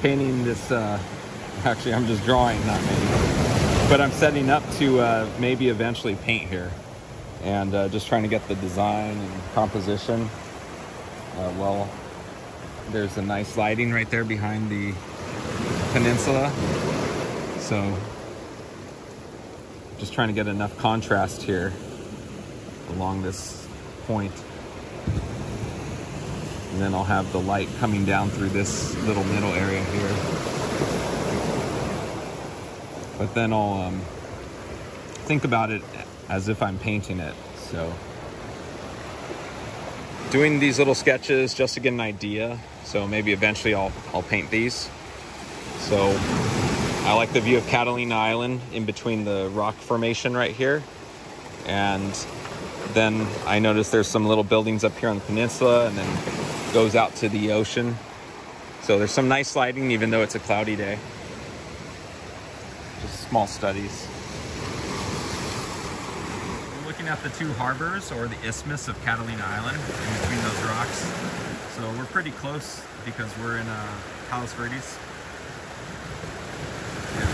painting this, actually I'm just drawing, not painting, but I'm setting up to maybe eventually paint here, and just trying to get the design and composition. Well, there's a nice lighting right there behind the peninsula, so just trying to get enough contrast here along this point. And then I'll have the light coming down through this little middle area here. But then I'll think about it as if I'm painting it. So doing these little sketches just to get an idea. So maybe eventually I'll paint these. So I like the view of Catalina Island in between the rock formation right here. And then I noticed there's some little buildings up here on the peninsula, and then goes out to the ocean. So there's some nice lighting even though it's a cloudy day. Just small studies. We're looking at the two harbors, or the isthmus of Catalina Island, in between those rocks. So we're pretty close because we're in Palos Verdes. Yeah,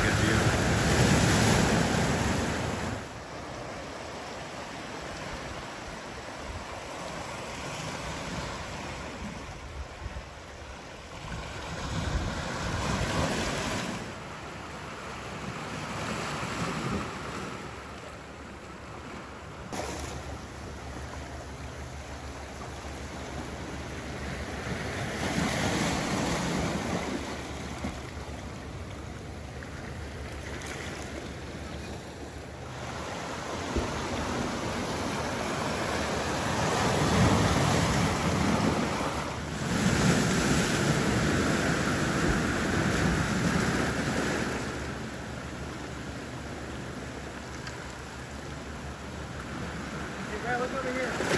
look over here.